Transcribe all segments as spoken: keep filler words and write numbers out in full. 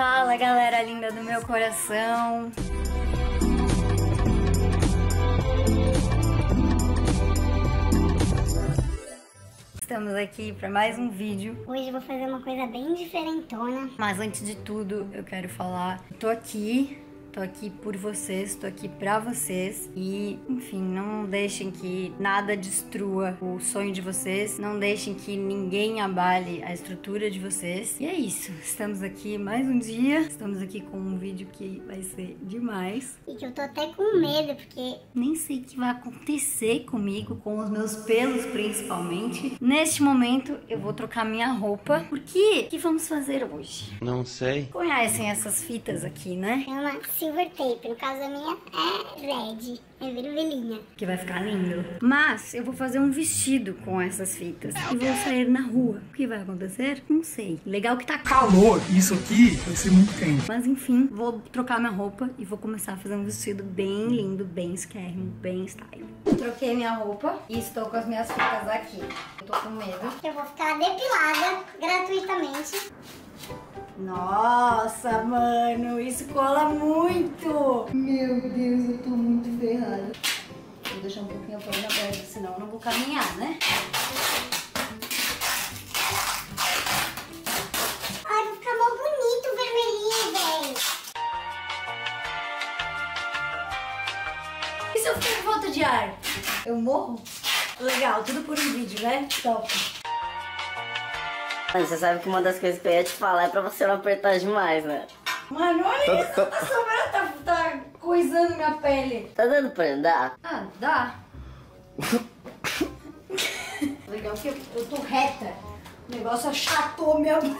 Fala, galera linda do meu coração! Estamos aqui para mais um vídeo. Hoje eu vou fazer uma coisa bem diferentona. Mas antes de tudo, eu quero falar... Tô aqui, tô aqui por vocês, tô aqui pra vocês. E, enfim, não deixem que nada destrua o sonho de vocês. Não deixem que ninguém abale a estrutura de vocês. E é isso, estamos aqui mais um dia. Estamos aqui com um vídeo que vai ser demais. E que eu tô até com medo, porque... nem sei o que vai acontecer comigo, com os meus pelos principalmente. Neste momento, eu vou trocar minha roupa. Por quê? O que vamos fazer hoje? Não sei. Conhecem essas fitas aqui, né? É uma silver tape. No caso da minha, é red. É vermelhinha. Que vai ficar lindo. Mas eu vou fazer um vestido com essas fitas. E vou sair na rua. O que vai acontecer? Não sei. Legal que tá calor. Isso aqui vai ser muito quente. Mas enfim, vou trocar minha roupa e vou começar a fazer um vestido bem lindo, bem esquermo, bem style. Troquei minha roupa e estou com as minhas fitas aqui. Eu tô com medo. Eu vou ficar depilada gratuitamente. Nossa, mano, isso cola muito! Meu Deus, eu tô muito ferrada. Vou deixar um pouquinho a folha aberta, senão eu não vou caminhar, né? Ai, vai ficar mó bonito o vermelhinho, velho! E se eu ficar em falta de ar? Eu morro? Legal, tudo por um vídeo, né? Top! Mano, você sabe que uma das coisas que eu ia te falar é pra você não apertar demais, né? Mano, olha tá, isso, tá, tá sobrando, tá, tá coisando minha pele. Tá dando pra andar? Ah, dá. Legal que eu, eu tô reta. O negócio achatou minha bunda.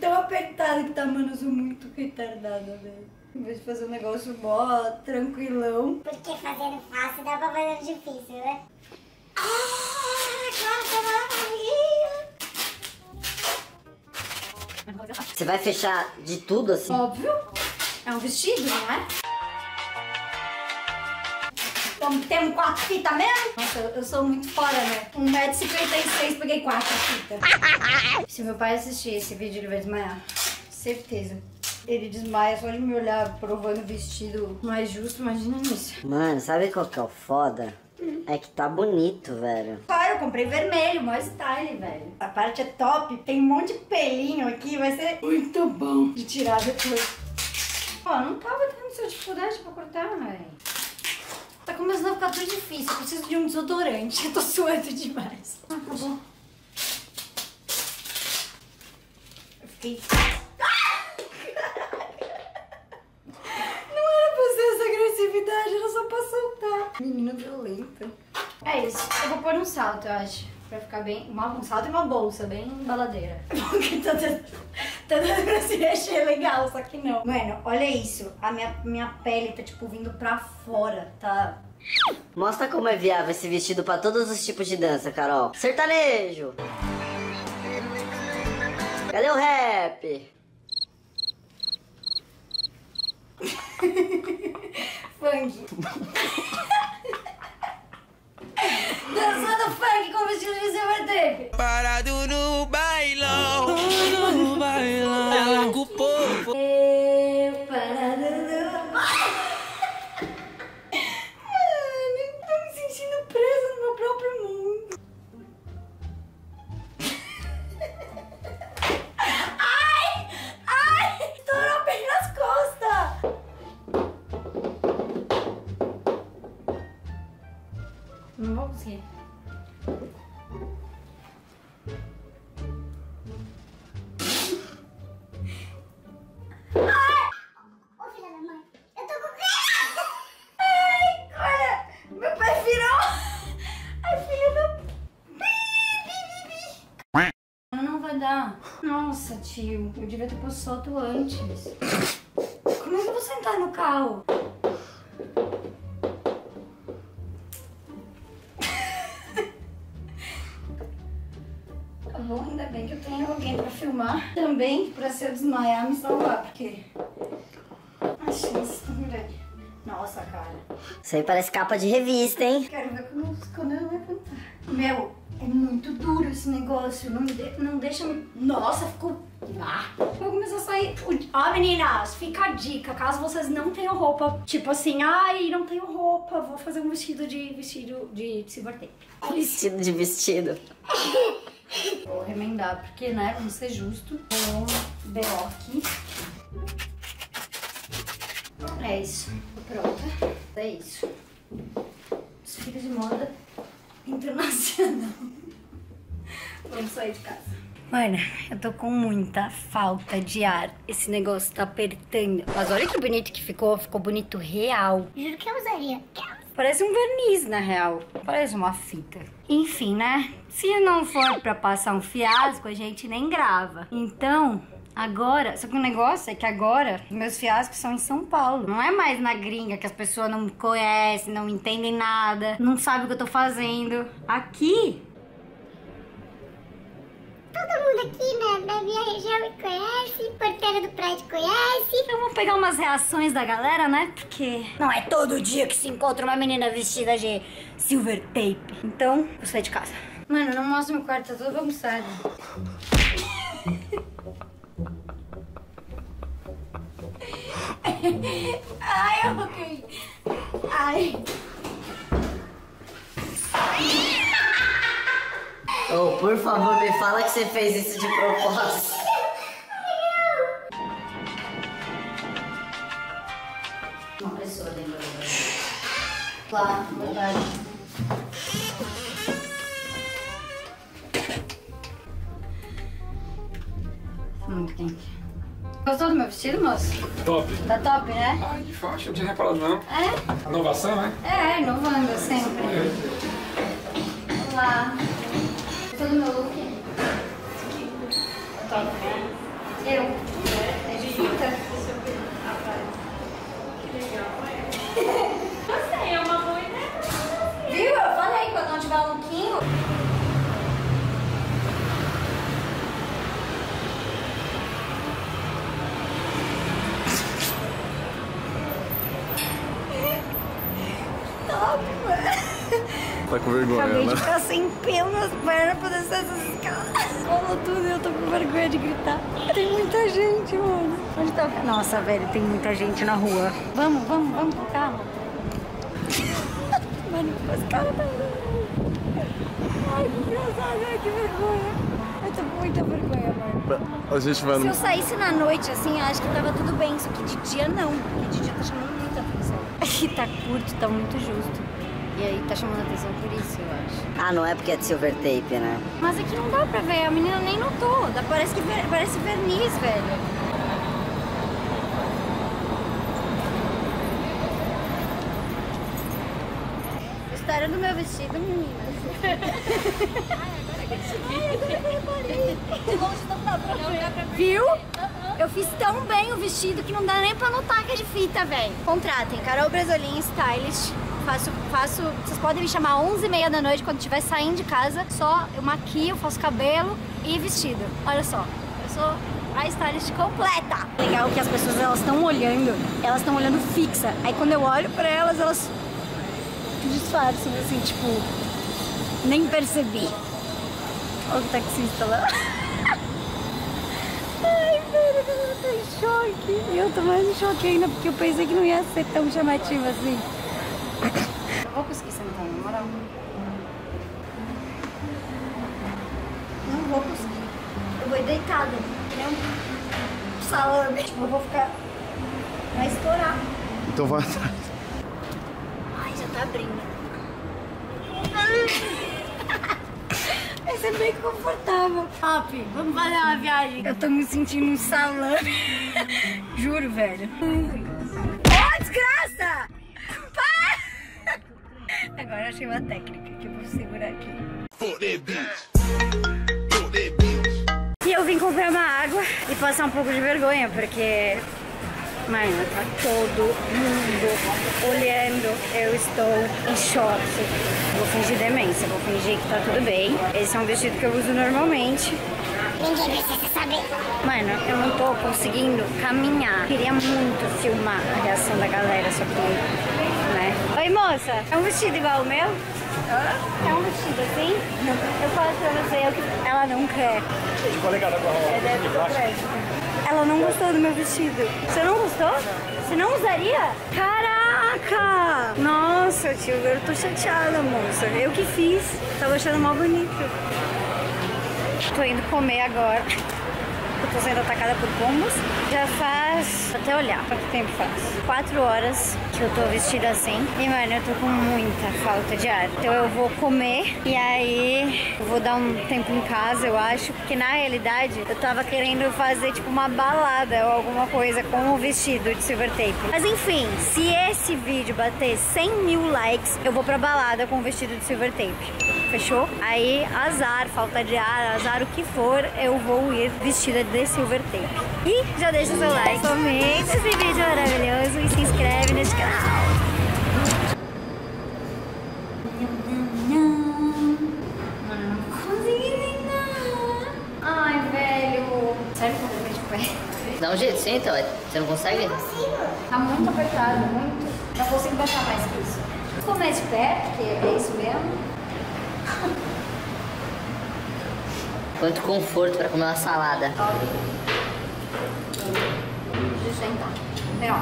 Tão apertada que tá, mano, eu sou muito retardada, velho. Em vez de fazer um negócio mó tranquilão. Porque fazendo fácil dá pra fazer difícil, né? Ah, agora tá maravilha. Você vai fechar de tudo assim? Óbvio. É um vestido, não é? Então, temos quatro fitas mesmo? Nossa, eu, eu sou muito fora, né? um metro e cinquenta e seis, peguei quatro fitas. Se meu pai assistir esse vídeo, ele vai desmaiar. Certeza. Ele desmaia só de me olhar provando o vestido mais justo, imagina isso. Mano, sabe qual que é o foda? Hum. É que tá bonito, velho. Claro, eu comprei vermelho, mó style, velho. A parte é top, tem um monte de pelinho aqui, vai ser muito bom de tirar depois. Ó, não tava tendo sua dificuldade pra cortar, velho. Tá começando a ficar tudo difícil, eu preciso de um desodorante, eu tô suando demais. Ah, acabou. Eu fiquei... era só pra soltar. Menina violenta. É isso. Eu vou pôr um salto, eu acho. Pra ficar bem... Uma, um salto e uma bolsa bem baladeira. Porque tá dando tá pra se mexer legal, só que não. Mano, olha isso. A minha, minha pele tá, tipo, vindo pra fora, tá... Mostra como é viável esse vestido pra todos os tipos de dança, Carol. Sertanejo! Cadê o rap? Funk. Dançando funk com vestido de silver tape. Parado no bailão, no bailão. Ela com o povo. Eu parado no bailão. Mano, eu tô me sentindo presa no meu próprio mundo. Ai, ai, estourou bem nas costas. Não vou conseguir. Ai! Ô filha da mãe, eu tô com... Ai, olha! Meu pé virou! Ai, filha da... Bi, bi, bi, bi. Não vai dar. Nossa, tio. Eu devia ter posto solto antes. Como é que eu vou sentar no carro? Ainda bem que eu tenho alguém pra filmar. Também pra se eu desmaiar, me salvar. Porque a chance tão grande. Nossa, cara. Isso aí parece capa de revista, hein? Quero ver como, quando eu levantar. Meu, é muito duro esse negócio. Não, de, não deixa... Nossa, ficou Ah, eu começar a sair... Ó, meninas, fica a dica, caso vocês não tenham roupa, tipo assim, ai, não tenho roupa, vou fazer um vestido de vestido de silver tape. Vestido de vestido. Vou remendar, porque, né, vamos ser justo. Vou B O aqui. É isso. Pronto. É isso. Desfile de moda internacional. Vamos sair de casa. Mano, eu tô com muita falta de ar. Esse negócio tá apertando. Mas olha que bonito que ficou. Ficou bonito real. Juro que eu usaria. Parece um verniz, na real. Parece uma fita. Enfim, né? Se não for pra passar um fiasco, a gente nem grava. Então... Agora, só que o negócio é que agora meus fiascos são em São Paulo. Não é mais na gringa que as pessoas não me conhecem, não entendem nada, não sabem o que eu tô fazendo. Aqui... Todo mundo aqui na, na minha região me conhece, porteiro do prédio conhece. Eu vou pegar umas reações da galera, né? Porque não é todo dia que se encontra uma menina vestida de silver tape. Então, vou sair de casa. Mano, não mostra meu quarto, tá todo bagunçado. Ai, eu fiquei. Ai. Oh, por favor, me fala que você fez isso de propósito. Uma pessoa dentro da minha. Lá, verdade. Muito quente. Gostou do meu vestido, moço? Top. Tá top, né? Ai, que faixa, não tinha reparado não. É? Inovação, né? É, inovando sempre. É. Olá. Gostou do meu look? Tá top, né? Eu. É de Juta. Que legal, é? Você é uma boa ideia. Viu? Eu falei, quando não tiver um lookinho... Tá com vergonha, acabei né? de ficar sem pelo nas pernas pra descer essas escadas. Rola tudo e eu tô com vergonha de gritar. Tem muita gente, mano. Onde tá o... Nossa, velho, tem muita gente na rua. Vamos, vamos, vamos pro carro. Mano, os caras tá... Ai, que engraçado, ai, que vergonha. Eu tô com muita vergonha, mano. A gente vai... Se eu saísse na noite, assim, acho que tava tudo bem. Só que de dia, não. Porque de dia tá chamando muita atenção. Aqui tá curto, tá muito justo. E aí tá chamando a atenção por isso, eu acho. Ah, não é porque é de silver tape, né? Mas aqui não dá pra ver, a menina nem notou. Parece que ver, parece verniz, velho. História do meu vestido, meninas. Ai, agora que eu cheguei. Ai, agora que eu reparei. De longe não dá pra ver. Viu? Eu fiz tão bem o vestido que não dá nem pra notar que é de fita, velho. Contratem Carol Bresolin Stylist. Faço, faço, vocês podem me chamar onze e meia da noite quando estiver saindo de casa. Só eu maquio, faço cabelo e vestido. Olha só, eu sou a stylist completa. Legal que as pessoas elas estão olhando, elas estão olhando fixa. Aí quando eu olho pra elas, elas disfarçam assim, tipo, nem percebi. Olha o taxista lá. Ai, velho, eu tô em choque. Eu tô mais em choque ainda porque eu pensei que não ia ser tão chamativo assim. Eu vou conseguir sentar, na moral. Não vou conseguir. Eu vou deitada, que nem um salame. Tipo, eu vou ficar... Vai estourar. Então vai atrás. Ai, já tá abrindo. Vai ser bem confortável. Top, vamos fazer uma viagem. Eu tô me sentindo um salame. Juro, velho. Ó, desgraça! Agora achei uma técnica que eu vou segurar aqui. E eu vim comprar uma água e passar um pouco de vergonha, porque... Mano, tá todo mundo olhando, eu estou em choque. Vou fingir demência, vou fingir que tá tudo bem. Esse é um vestido que eu uso normalmente. Ninguém precisa saber. Mano, eu não tô conseguindo caminhar. Queria muito filmar a reação da galera, só que... Né? Oi, moça, é um vestido igual ao meu? É um vestido assim? Não. Eu falo pra você, ela não quer. Ficou legal agora. Ela não gostou do meu vestido. Você não gostou? Você não usaria? Caraca! Nossa, tio, eu tô chateada, moça. Eu que fiz. Tava achando mó bonito. Tô indo comer agora. Eu tô sendo atacada por pombos. Já faz... até olhar quanto tempo faz. Quatro horas que eu tô vestida assim. E, mano, eu tô com muita falta de ar. Então eu vou comer e aí eu vou dar um tempo em casa, eu acho. Porque, na realidade, eu tava querendo fazer, tipo, uma balada ou alguma coisa com o vestido de silver tape. Mas, enfim, se esse vídeo bater cem mil likes, eu vou pra balada com o vestido de silver tape. Fechou? Aí, azar, falta de ar, azar, o que for, eu vou ir vestida de silver tape. E já deixa o seu like, comenta esse vídeo maravilhoso e se inscreve nesse canal. Mano, não consegui sentar. Ai, velho. Sério que eu vou ficar de pé? Dá um jeito, senta, ué. Você não consegue? Não consigo. Tá muito apertado, muito. Não consigo baixar mais que isso. Ficou mais de pé, porque é isso mesmo. Quanto conforto pra comer uma salada. Deixa eu sentar. Pera,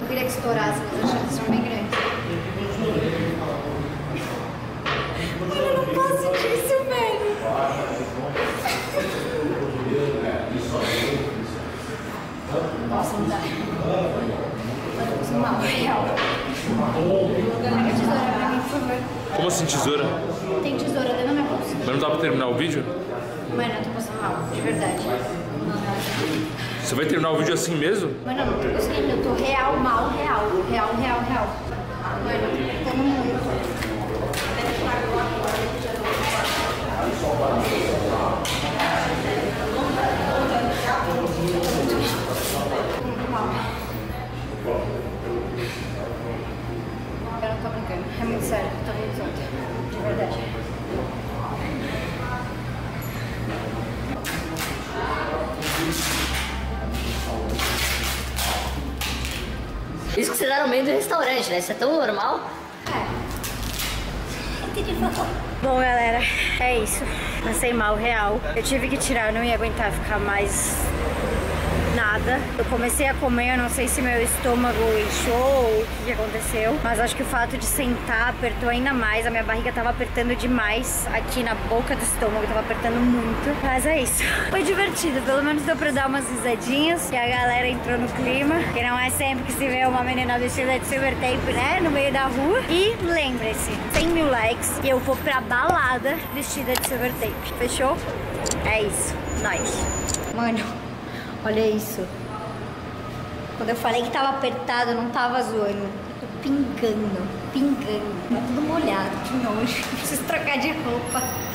eu queria que estourasse, mas achei que são bem grandes. Eu não posso disso, velho. Nossa, não dá. Eu tô com uma real. Dá minha tesoura pra mim, por favor. Como assim, tesoura? Tem tesoura dentro da minha bolsa. Mas não dá pra terminar o vídeo? Mano, eu tô passando mal, de verdade. Você vai terminar o vídeo assim mesmo? Mano, eu não tô conseguindo, eu tô real, mal, real. Real, real, real. Mano, eu tô muito mal. Eu não tô brincando, é muito sério, eu tô muito solta. De verdade. Isso que você dá no meio do restaurante, né? Isso é tão normal. É. Bom, galera, é isso. Passei mal, real. Eu tive que tirar, eu não ia aguentar ficar mais nada. Eu comecei a comer, eu não sei se meu estômago inchou ou o que aconteceu. Mas acho que o fato de sentar apertou ainda mais. A minha barriga tava apertando demais aqui na boca do estômago, tava apertando muito. Mas é isso. Foi divertido, pelo menos deu pra dar umas risadinhas. E a galera entrou no clima. Que não é sempre que se vê uma menina vestida de silver tape, né? No meio da rua. E lembre-se, cem mil likes e eu vou pra balada vestida de silver tape. Fechou? É isso. Nós. Mano. Olha isso. Quando eu falei que tava apertado, eu não tava zoando. Eu tô pingando, pingando. Tá tudo molhado, que nojo. Preciso trocar de roupa.